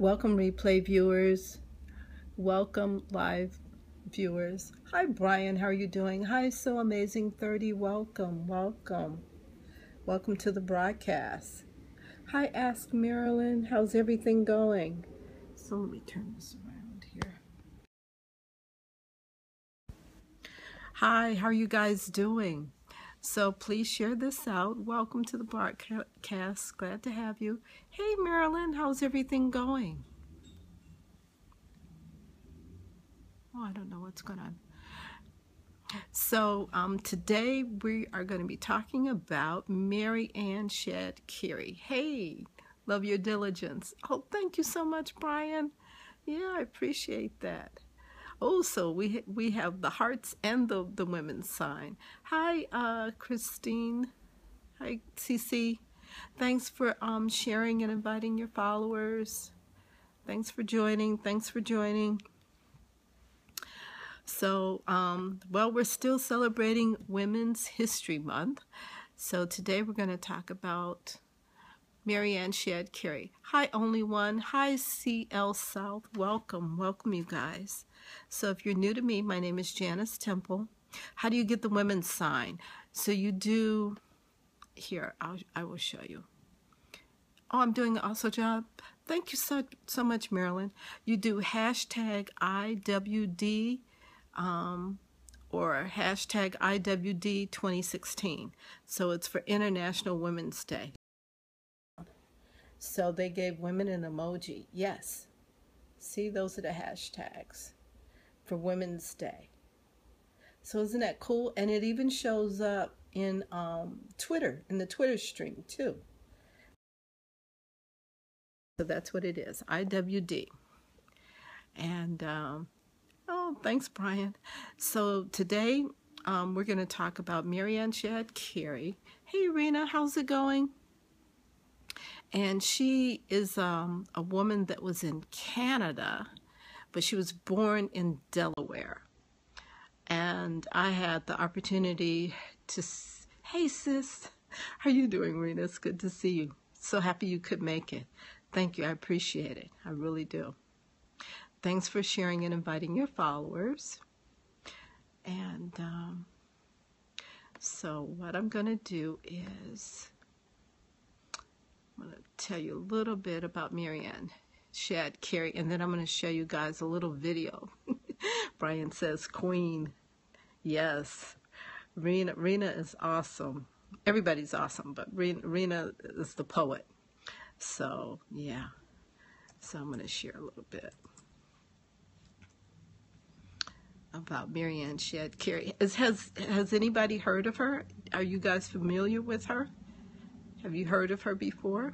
Welcome replay viewers, welcome live viewers. Hi Brian, how are you doing? Hi So Amazing 30, welcome to the broadcast. Hi Ask Marilyn, how's everything going? So let me turn this around here. Hi, how are you guys doing? So please share this out. Welcome to the broadcast. Glad to have you. Hey Marilyn, how's everything going? Oh, I don't know what's going on. So today we are going to be talking about Mary Ann Shadd Cary. Hey, love your diligence. Oh, thank you so much, Brian. Yeah, I appreciate that. Also, we have the hearts and the women's sign. Hi, Christine. Hi, Cece. Thanks for sharing and inviting your followers. Thanks for joining. So, well, we're still celebrating Women's History Month. So today we're going to talk about Mary Ann Shadd Cary. Hi, Only One. Hi, CL South. Welcome. Welcome, you guys. So if you're new to me, my name is Janice Temple. How do you get the women's sign? So you do, here, I will show you. Oh, I'm doing an also job. Thank you so much, Marilyn. You do hashtag IWD or hashtag IWD 2016. So it's for International Women's Day. So they gave women an emoji. Yes. See, those are the hashtags for Women's Day. So isn't that cool? And it even shows up in Twitter, in the Twitter stream too. So that's what it is, IWD. And, oh, thanks, Brian. So today we're going to talk about Mary Ann Shadd Cary. Hey, Rena, how's it going? And she is a woman that was in Canada, but she was born in Delaware. And I had the opportunity to, hey sis, how are you doing, Rena? It's good to see you. So happy you could make it. Thank you, I appreciate it, I really do. Thanks for sharing and inviting your followers. And so what I'm gonna do is, I'm going to tell you a little bit about Mary Ann Shadd Cary, and then I'm going to show you guys a little video. Brian says, Queen. Yes. Rena is awesome. Everybody's awesome, but Rena is the poet. So, yeah. So I'm going to share a little bit about Mary Ann Shadd Cary. Has anybody heard of her? Are you guys familiar with her? Have you heard of her before?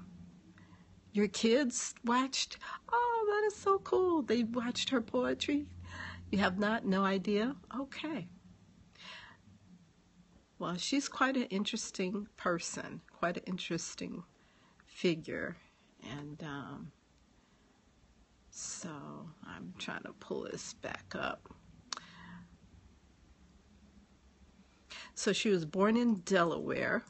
Your kids watched? Oh, that is so cool. They watched her poetry? You have not? No idea? Okay. Well, she's quite an interesting person, quite an interesting figure. And so I'm trying to pull this back up. So she was born in Delaware.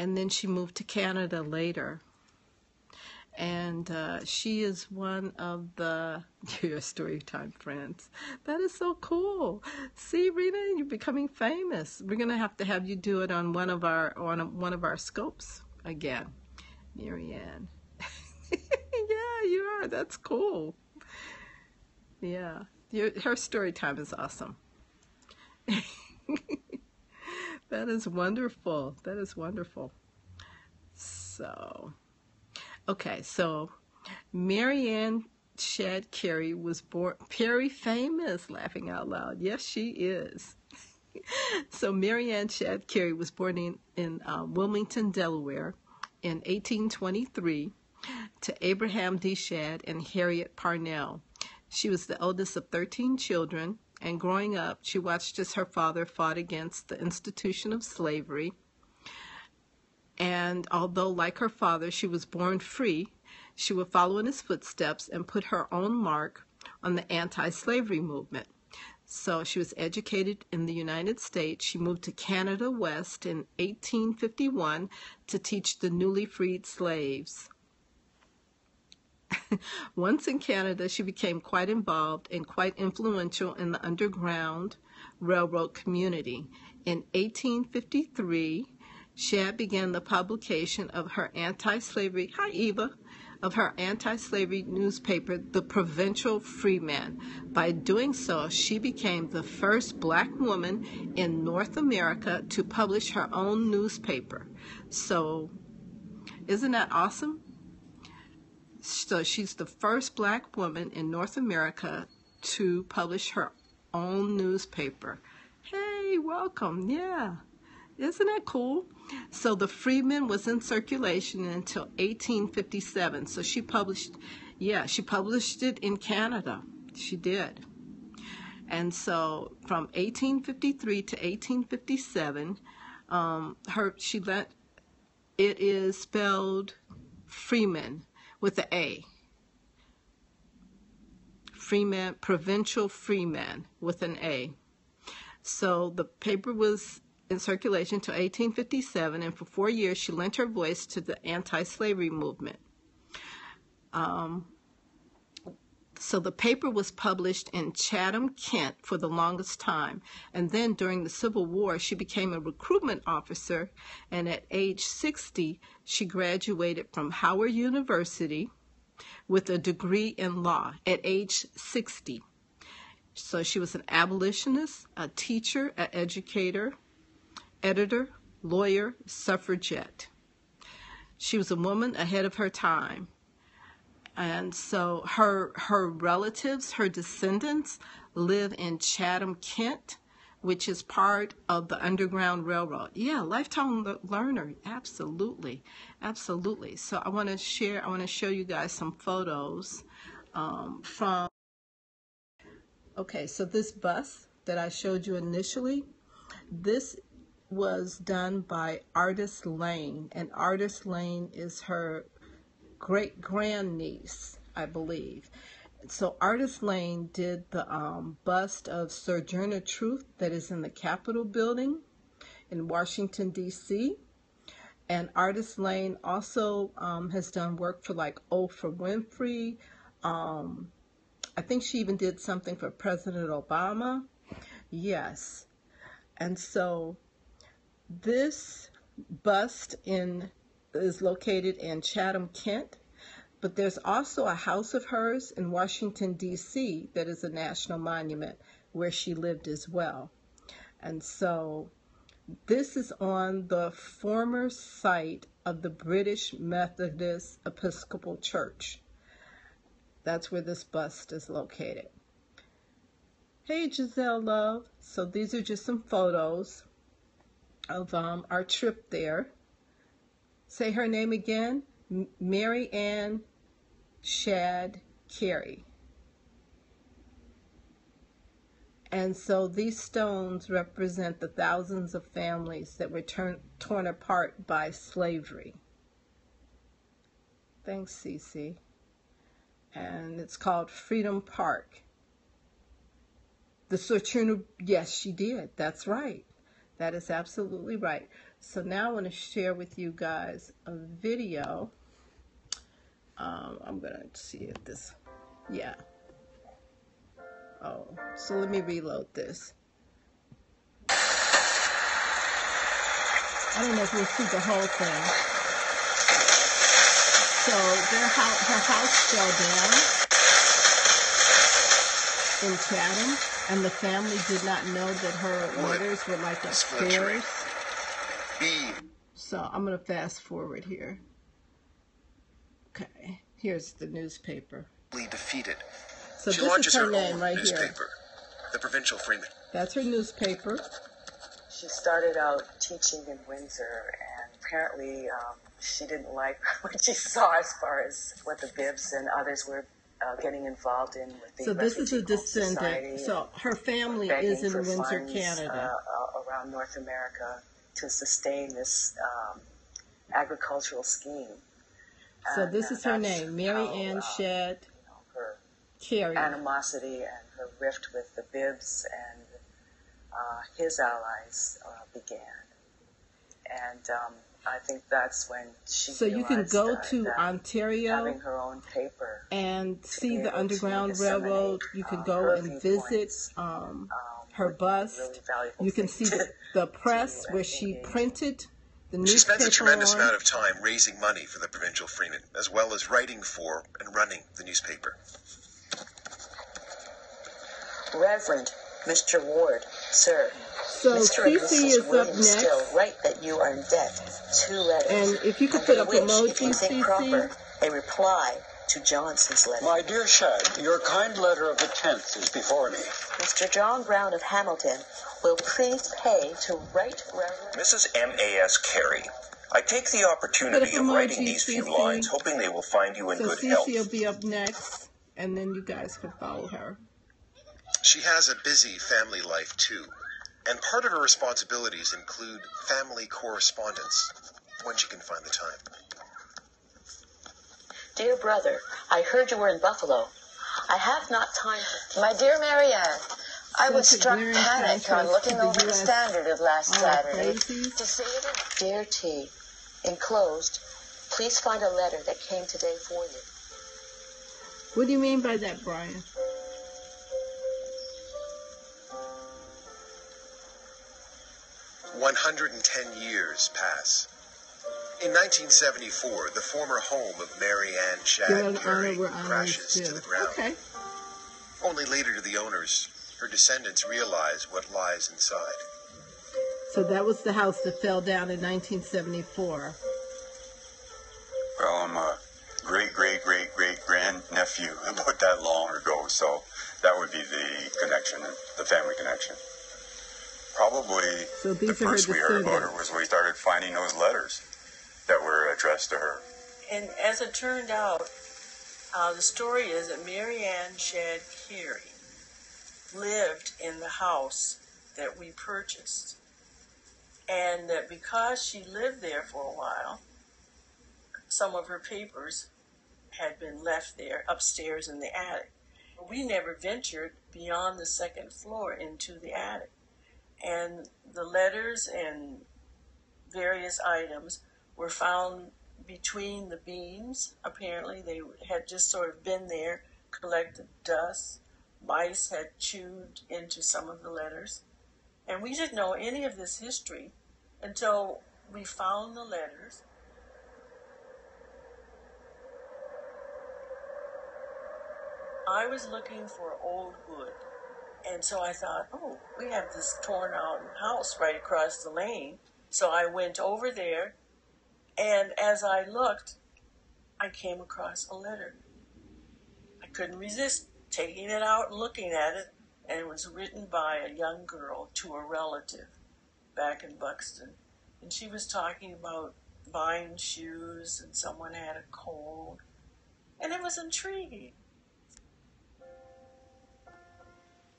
And then she moved to Canada later. And she is one of the, your story time friends. That is so cool. See, Rena, you're becoming famous. We're gonna have to have you do it on one of our scopes again, Mary Ann. Yeah, you are. That's cool. Yeah, her story time is awesome. That is wonderful. That is wonderful. So, okay. So, Mary Ann Shadd Cary was born very famous. Laughing out loud. Yes, she is. So, Mary Ann Shadd Cary was born in Wilmington, Delaware, in 1823, to Abraham D. Shadd and Harriet Parnell. She was the oldest of 13 children. And growing up, she watched as her father fought against the institution of slavery. And although, like her father, she was born free, she would follow in his footsteps and put her own mark on the anti-slavery movement. So she was educated in the United States. She moved to Canada West in 1851 to teach the newly freed slaves. Once in Canada, she became quite involved and quite influential in the Underground Railroad community. In 1853, Shadd began the publication of her anti-slavery, newspaper, The Provincial Freeman. By doing so, she became the first black woman in North America to publish her own newspaper. So, isn't that awesome? So she's the first black woman in North America to publish her own newspaper. Hey, welcome, yeah. Isn't that cool? So the Freeman was in circulation until 1857. So she published, she published it in Canada. She did. And so from 1853 to 1857, it is spelled Freeman with an A. Freeman, Provincial Freeman with an A. So the paper was in circulation till 1857, and for 4 years she lent her voice to the anti-slavery movement. So the paper was published in Chatham-Kent for the longest time, and then during the Civil War she became a recruitment officer, and at age 60 she graduated from Howard University with a degree in law at age 60. So she was an abolitionist, a teacher, an educator, editor, lawyer, suffragette. She was a woman ahead of her time. And so her relatives, her descendants, live in Chatham-Kent, which is part of the Underground Railroad. Yeah, lifetime learner, absolutely, absolutely. So I want to show you guys some photos from, okay, so this bus that I showed you initially, this was done by Artis Lane, and Artis Lane is her great-grandniece, I believe. So Artis Lane did the bust of Sojourner Truth that is in the Capitol building in Washington, D.C., and Artis Lane also has done work for like Oprah Winfrey. I think she even did something for President Obama. Yes, and so this bust is located in Chatham-Kent, but there's also a house of hers in Washington, D.C. that is a national monument where she lived as well. And so this is on the former site of the British Methodist Episcopal Church. That's where this bust is located. Hey, Giselle Love. So these are just some photos of our trip there. Say her name again, Mary Ann Shadd Cary. And so these stones represent the thousands of families that were torn apart by slavery. Thanks, Cece. And it's called Freedom Park. The Sojourner, yes, she did. That's right. That is absolutely right. So now I want to share with you guys a video. I'm going to see if this, yeah. Oh, so let me reload this. I don't know if you'll see the whole thing. So her house fell down in Chatham, and the family did not know that her orders were like upstairs. So I'm going to fast forward here. Okay, here's the newspaper. Defeated. So she this is her name right newspaper, here. The Provincial Freeman. That's her newspaper. She started out teaching in Windsor, and apparently she didn't like what she saw as far as what the Bibbs and others were getting involved in with the refugee society. So this is a descendant. So her family is in Windsor, Canada. Around North America to sustain this agricultural scheme. So and, this is her name, Mary Ann Shadd Cary. Animosity and her rift with the Bibbs and his allies began. And I think that's when she realized. So you can go to Ontario, having her own paper, and see the Underground Railroad. You can go and visit her bust. Really, you can see the press where she printed the newspaper. She spent a tremendous amount of time raising money for the Provincial Freeman, as well as writing for and running the newspaper. Reverend Mr. Ward, sir. So CC is up next. Still right that you are in debt. 2 letters. And if you could put up emoji, CC. A reply to Johnson's letter. My dear Shadd, your kind letter of the 10th is before me. Mr. John Brown of Hamilton will please pay to Right Reverend Mrs. M.A.S. Cary. I take the opportunity of writing these few lines, hoping they will find you in good health. So CC will be up next, and then you guys can follow her. She has a busy family life, too, and part of her responsibilities include family correspondence, when she can find the time. Dear brother, I heard you were in Buffalo. I have not time for... My dear Mary Ann, I was struck panic on looking over the Standard of last Saturday to see it in... Dear T, enclosed, please find a letter that came today for you. What do you mean by that, Brian? "110 years pass. In 1974, the former home of Mary Ann Shadd Cary crashes to the ground. Okay. Only later do the owners, her descendants, realize what lies inside. So that was the house that fell down in 1974. Well, I'm a great-great-great-great-grand-nephew about that long ago, so that would be the connection, the family connection. Probably so the first we heard about her was when we started finding those letters that were addressed to her. And as it turned out, the story is that Mary Ann Shadd Cary lived in the house that we purchased. And that because she lived there for a while, some of her papers had been left there upstairs in the attic. We never ventured beyond the second floor into the attic. And the letters and various items were found between the beams. Apparently, they had just sort of been there, collected dust. Mice had chewed into some of the letters. And we didn't know any of this history until we found the letters. I was looking for old wood. And so I thought, oh, we have this torn out house right across the lane. So I went over there, and as I looked, I came across a letter. I couldn't resist taking it out and looking at it, and it was written by a young girl to a relative back in Buxton. And she was talking about buying shoes, and someone had a cold, and it was intriguing.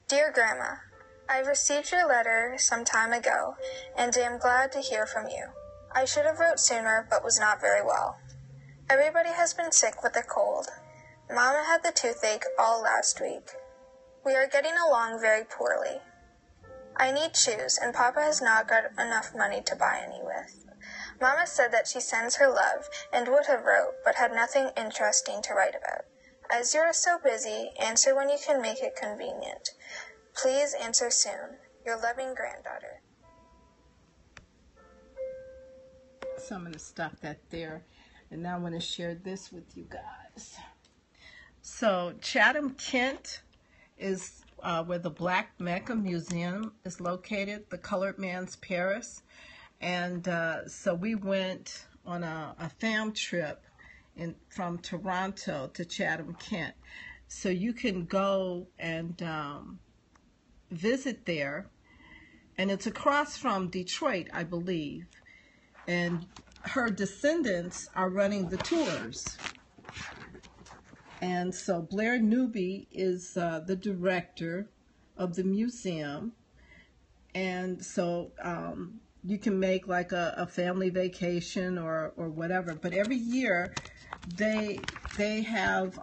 Dear Grandma, I received your letter some time ago, and am glad to hear from you. I should have wrote sooner, but was not very well. Everybody has been sick with a cold. Mama had the toothache all last week. We are getting along very poorly. I need shoes, and Papa has not got enough money to buy any with. Mama said that she sends her love, and would have wrote, but had nothing interesting to write about. As you are so busy, answer when you can make it convenient. Please answer soon. Your loving granddaughter. So I'm going to stop that there. And now I want to share this with you guys. So Chatham-Kent is where the Black Mecca Museum is located, the Colored Man's Paris. And so we went on a fam trip from Toronto to Chatham-Kent. So you can go and visit there, and it's across from Detroit, I believe, and her descendants are running the tours. And so Blair Newby is the director of the museum, and so you can make like a family vacation or whatever. But every year they have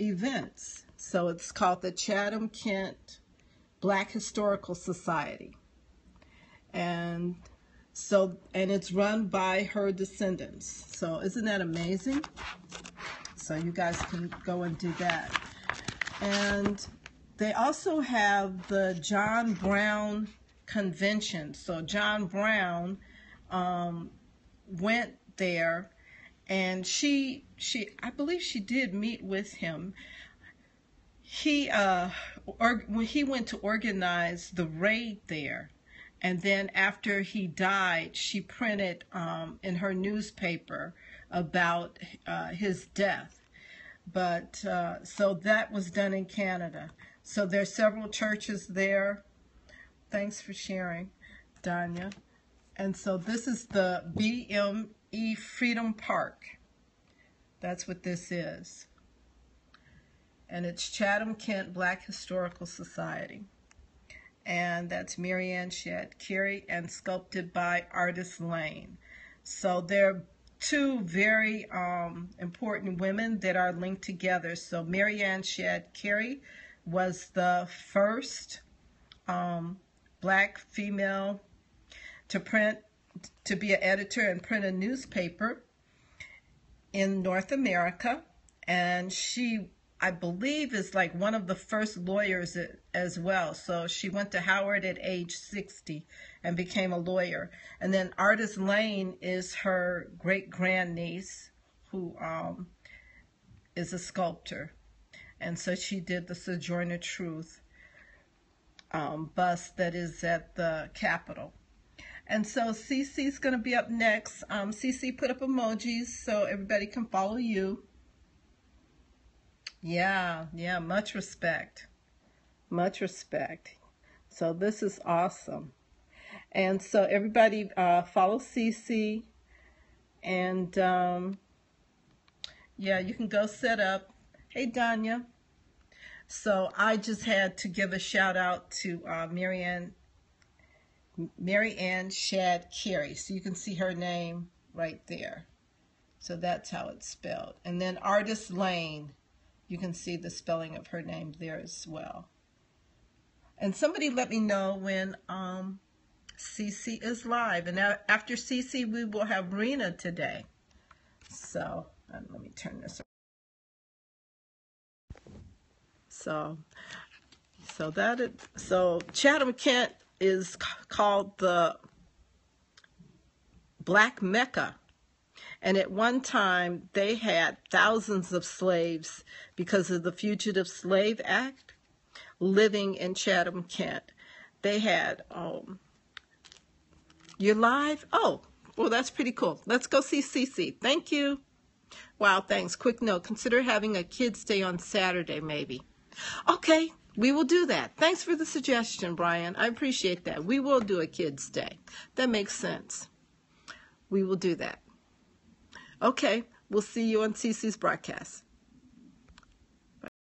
events. So it's called the Chatham Kent Black Historical Society. And So, and it's run by her descendants. So isn't that amazing? So you guys can go and do that. And they also have the John Brown Convention. So John Brown went there, and she I believe she did meet with him. He when he went to organize the raid there. And then after he died, she printed in her newspaper about his death. But so that was done in Canada. So there's several churches there. Thanks for sharing, Danya. And so this is the BME Freedom Park. That's what this is. And it's Chatham Kent Black Historical Society. And that's Mary Ann Shadd Cary, and sculpted by Artis Lane. So they're two very important women that are linked together. So Mary Ann Shadd Cary was the first black female to be an editor and print a newspaper in North America, and she, I believe, is like one of the first lawyers as well. So she went to Howard at age 60 and became a lawyer. And then Artis Lane is her great-grandniece, who is a sculptor. And so she did the Sojourner Truth bust that is at the Capitol. And so Cece's going to be up next. Cece, put up emojis so everybody can follow you. Yeah, yeah, much respect. Much respect. So this is awesome. And so everybody follow Cece. And yeah, you can go set up. Hey, Danya. So I just had to give a shout out to Mary Ann Shadd Cary. So you can see her name right there. So that's how it's spelled. And then Artis Lane. You can see the spelling of her name there as well. And somebody let me know when Cece is live. And after Cece, we will have Rena today. So let me turn this around. So Chatham Kent is called the Black Mecca. And at one time, they had thousands of slaves because of the Fugitive Slave Act living in Chatham-Kent. They had, you're live? Oh, well, that's pretty cool. Let's go see Cece. Thank you. Wow, thanks. Quick note, consider having a kids' day on Saturday, maybe. Okay, we will do that. Thanks for the suggestion, Brian. I appreciate that. We will do a kids' day. That makes sense. We will do that. Okay, we'll see you on CC's broadcast.